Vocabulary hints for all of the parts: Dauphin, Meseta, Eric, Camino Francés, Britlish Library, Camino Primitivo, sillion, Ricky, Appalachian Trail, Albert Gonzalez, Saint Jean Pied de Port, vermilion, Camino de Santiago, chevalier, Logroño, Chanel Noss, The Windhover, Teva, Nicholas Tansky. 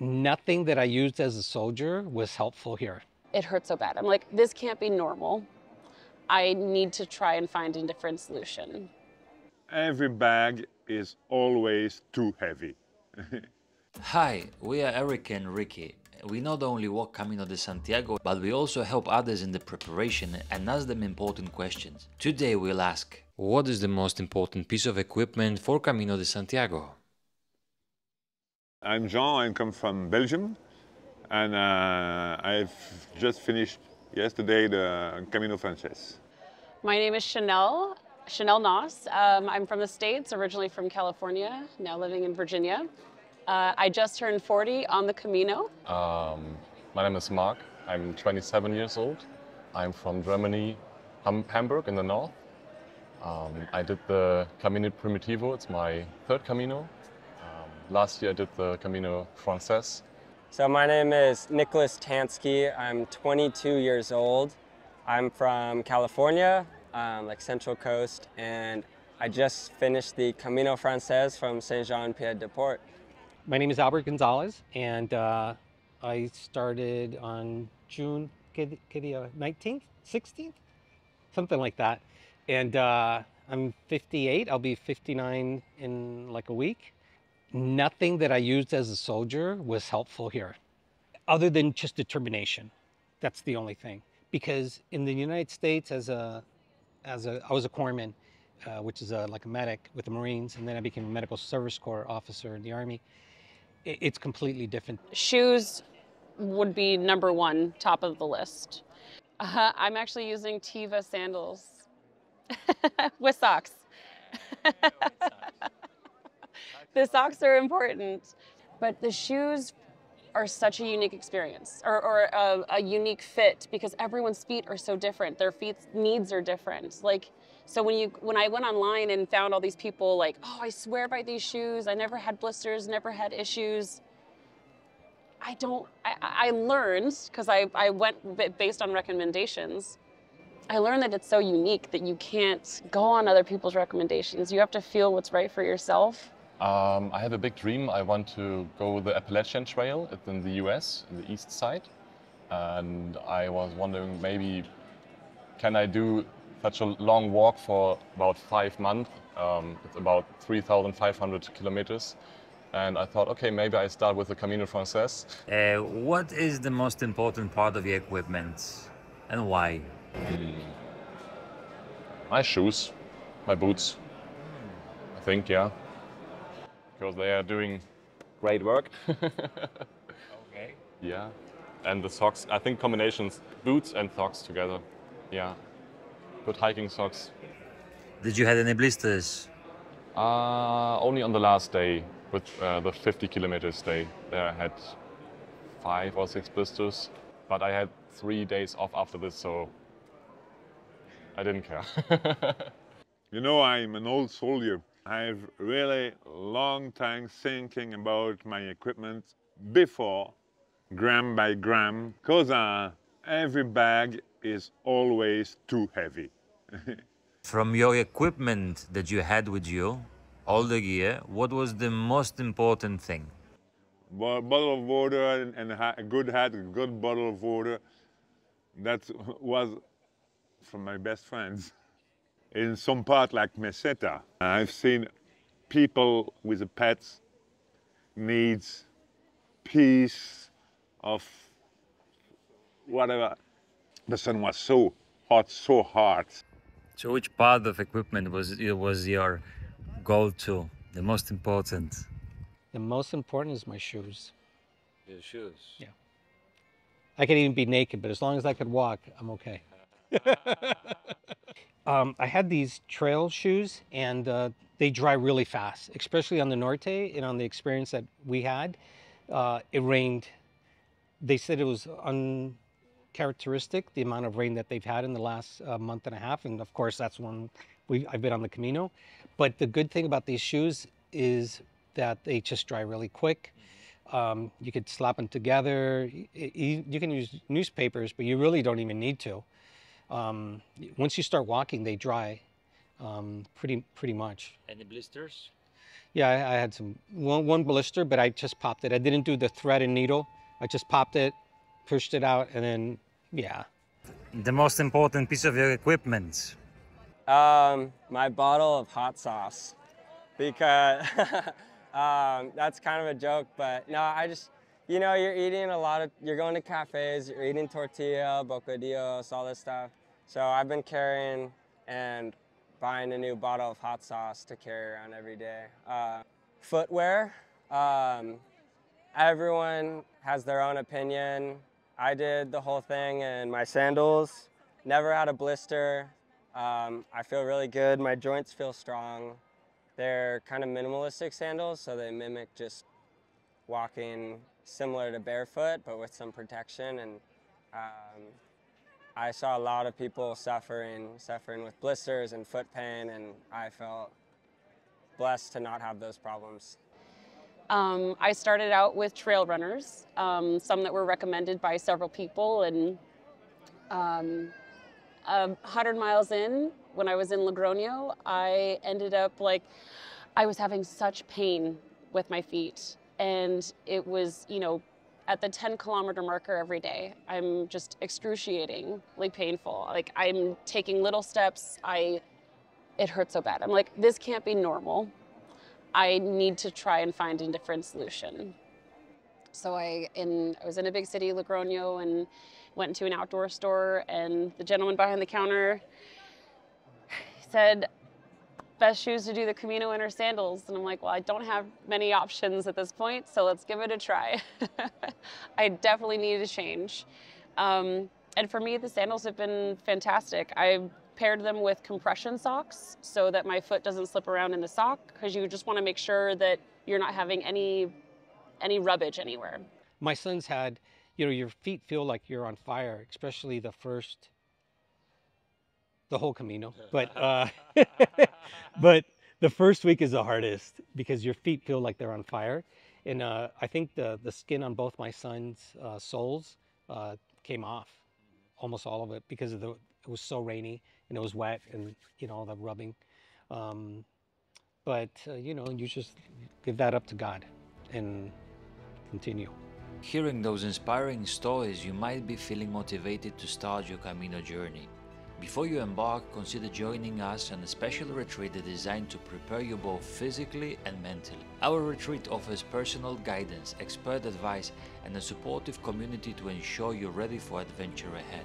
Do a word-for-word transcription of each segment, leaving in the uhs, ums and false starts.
nothing that I used as a soldier was helpful here. It hurt so bad. I'm like, this can't be normal. I need to try and find a different solution. Every bag is always too heavy. Hi, we are Eric and Ricky. We not only walk Camino de Santiago, but we also help others in the preparation and ask them important questions. Today we'll ask, what is the most important piece of equipment for Camino de Santiago? I'm Jean, I come from Belgium, and uh, I've just finished yesterday the Camino Francés. My name is Chanel, Chanel Noss. Um, I'm from the States, originally from California, now living in Virginia. Uh, I just turned forty on the Camino. Um, my name is Mark. I'm twenty-seven years old. I'm from Germany, I'm Hamburg in the north. Um, I did the Camino Primitivo. It's my third Camino. Um, last year I did the Camino Francés. So my name is Nicholas Tansky. I'm twenty-two years old. I'm from California, um, like Central Coast, and I just finished the Camino Francés from Saint Jean Pied de Port. My name is Albert Gonzalez, and uh, I started on June nineteenth, sixteenth, something like that. And uh, I'm fifty-eight, I'll be fifty-nine in like a week. Nothing that I used as a soldier was helpful here, other than just determination. That's the only thing. Because in the United States, as a, as a, I was a corpsman, uh, which is a, like a medic with the Marines, and then I became a medical service corps officer in the Army. It, it's completely different. Shoes would be number one, top of the list. Uh, I'm actually using Teva sandals with socks. The socks are important, but the shoes are such a unique experience, or, or a, a unique fit, because everyone's feet are so different. Their feet's needs are different. Like, so when you when I went online and found all these people like, oh, I swear by these shoes. I never had blisters, never had issues. I don't, I, I learned, because I, I went based on recommendations. I learned that it's so unique that you can't go on other people's recommendations. You have to feel what's right for yourself. Um, I have a big dream. I want to go the Appalachian Trail. It's in the U S, in the east side. And I was wondering, maybe can I do such a long walk for about five months? Um, it's about three thousand five hundred kilometers. And I thought, okay, maybe I start with the Camino Frances. Uh, what is the most important part of your equipment and why? Mm. My shoes, my boots, I think, yeah. Because they are doing great work. Okay. Yeah. And the socks, I think combinations, boots and socks together. Yeah. Good hiking socks. Did you have any blisters? Uh, only on the last day, with uh, the fifty kilometers day. There I had five or six blisters, but I had three days off after this, so I didn't care. You know, I'm an old soldier. I've really long time thinking about my equipment before, gram by gram, because uh, every bag is always too heavy. From your equipment that you had with you all the year, what was the most important thing? Well, bottle of water and, and a good hat, a good bottle of water. That was from my best friends. In some part like Meseta, I've seen people with pets needs peace of whatever. The sun was so hot, so hard. So which part of equipment was, it was your go-to, the most important? The most important is my shoes. Your shoes? Yeah. I could even be naked, but as long as I could walk, I'm okay. Um, I had these trail shoes, and uh, they dry really fast, especially on the Norte, and on the experience that we had. Uh, it rained. They said it was uncharacteristic, the amount of rain that they've had in the last uh, month and a half. And of course, that's when we've, I've been on the Camino. But the good thing about these shoes is that they just dry really quick. Um, you could slap them together. You, you can use newspapers, but you really don't even need to. Um, once you start walking, they dry um, pretty pretty much. Any blisters? Yeah, I, I had some one, one blister, but I just popped it. I didn't do the thread and needle. I just popped it, pushed it out, and then, yeah. The most important piece of your equipment? Um, my bottle of hot sauce, because um, that's kind of a joke, but no, I just, you know, you're eating a lot of, you're going to cafes, you're eating tortilla, bocadillos, all this stuff. So I've been carrying and buying a new bottle of hot sauce to carry around every day. Uh, footwear, um, everyone has their own opinion. I did the whole thing in my sandals, never had a blister. Um, I feel really good, my joints feel strong. They're kind of minimalistic sandals, so they mimic just walking similar to barefoot, but with some protection. And um, I saw a lot of people suffering, suffering with blisters and foot pain, and I felt blessed to not have those problems. Um, I started out with trail runners, um, some that were recommended by several people, and um, one hundred miles in, when I was in Logroño, I ended up like, I was having such pain with my feet, and it was, you know, at the ten kilometer marker every day, I'm just excruciatingly painful. Like, I'm taking little steps, I, it hurts so bad. I'm like, this can't be normal. I need to try and find a different solution. So I, in, I was in a big city, Logroño, and went to an outdoor store, and the gentleman behind the counter said, best shoes to do the Camino in are sandals. And I'm like, well, I don't have many options at this point, so let's give it a try. I definitely needed a change. Um, and for me, the sandals have been fantastic. I paired them with compression socks so that my foot doesn't slip around in the sock, because you just want to make sure that you're not having any any rubbish anywhere. My son's had, you know, your feet feel like you're on fire, especially the first, the whole Camino. But, uh, but the first week is the hardest because your feet feel like they're on fire. And uh, I think the, the skin on both my son's uh, soles uh, came off, almost all of it, because of the, it was so rainy and it was wet and, you know, all the rubbing. Um, but, uh, you know, you just give that up to God and continue. Hearing those inspiring stories, you might be feeling motivated to start your Camino journey. Before you embark, consider joining us on a special retreat designed to prepare you both physically and mentally. Our retreat offers personal guidance, expert advice, and a supportive community to ensure you're ready for adventure ahead.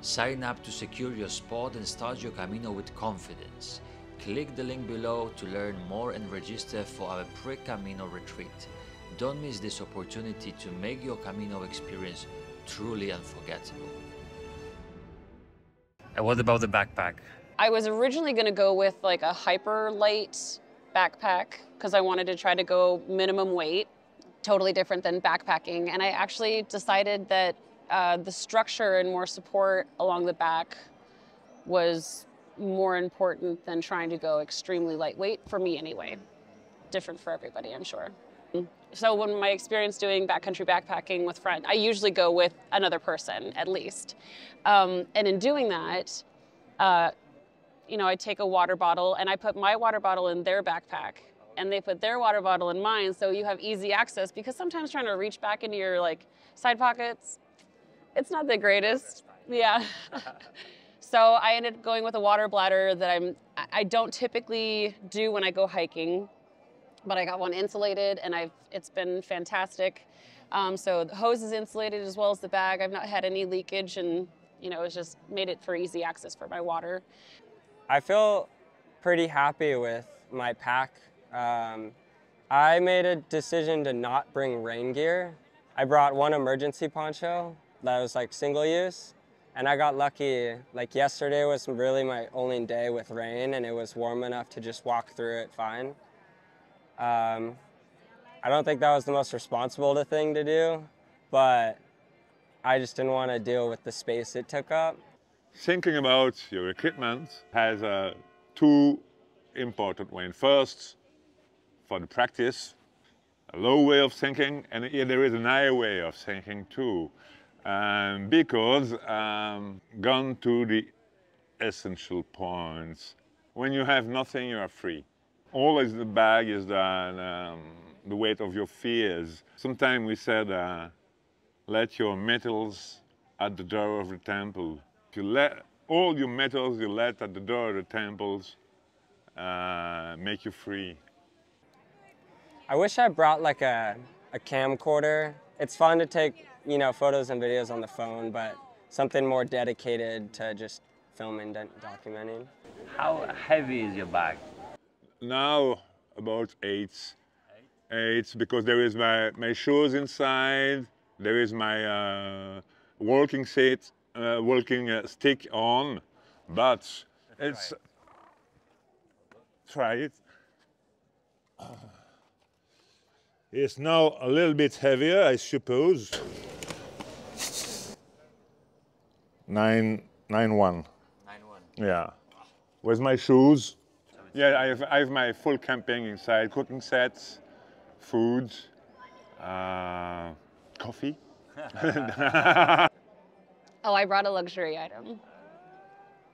Sign up to secure your spot and start your Camino with confidence. Click the link below to learn more and register for our pre-Camino retreat. Don't miss this opportunity to make your Camino experience truly unforgettable. And what about the backpack? I was originally going to go with like a hyper light backpack because I wanted to try to go minimum weight, totally different than backpacking. And I actually decided that uh, the structure and more support along the back was more important than trying to go extremely lightweight, for me anyway. Different for everybody, I'm sure. So when my experience doing backcountry backpacking with friends, I usually go with another person at least. Um, and in doing that, uh, you know, I take a water bottle and I put my water bottle in their backpack and they put their water bottle in mine. So you have easy access, because sometimes trying to reach back into your like side pockets, it's not the greatest. Yeah. So I ended up going with a water bladder that I'm, I don't typically do when I go hiking, but I got one insulated and I've, it's been fantastic. Um, so the hose is insulated as well as the bag. I've not had any leakage, and you know, it's just made it for easy access for my water. I feel pretty happy with my pack. Um, I made a decision to not bring rain gear. I brought one emergency poncho that was like single use, and I got lucky. Like yesterday was really my only day with rain, and it was warm enough to just walk through it fine. Um, I don't think that was the most responsible thing to do, but I just didn't want to deal with the space it took up. Thinking about your equipment has uh, two important ways. First, for the practice, a low way of thinking, and there is an high way of thinking too, um, because um, gone to the essential points. When you have nothing, you are free. always the bag is the, um, the weight of your fears. Sometimes we said, uh, let your metals at the door of the temple. If you let all your metals you let at the door of the temples uh, make you free. I wish I brought like a, a camcorder. It's fun to take, you know, photos and videos on the phone, but something more dedicated to just filming and documenting. How heavy is your bag? Now about eight. Eight? Eight, because there is my, my shoes inside, there is my uh, walking set, uh, walking uh, stick on, but it's... Try it. Try it. It's now a little bit heavier, I suppose. Nine, nine one. Nine one. Yeah. With my shoes. Yeah, I have, I have my full camping inside, cooking sets, food, uh, coffee. Oh, I brought a luxury item.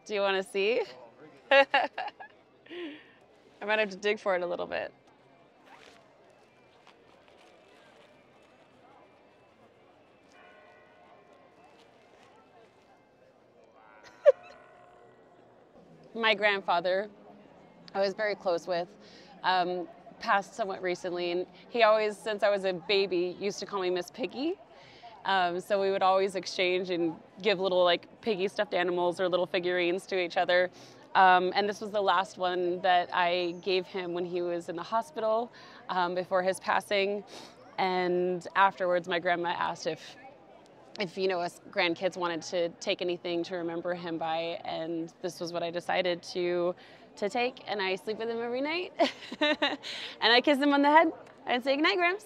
Do you want to see? I might have to dig for it a little bit. My grandfather, I was very close with, um, passed somewhat recently, and he always, since I was a baby, used to call me Miss Piggy. Um, so we would always exchange and give little like piggy stuffed animals or little figurines to each other. Um, and this was the last one that I gave him when he was in the hospital um, before his passing. And afterwards, my grandma asked if if you know us grandkids wanted to take anything to remember him by, and this was what I decided to to take, and I sleep with him every night. And I kiss him on the head and say goodnight, Gramps.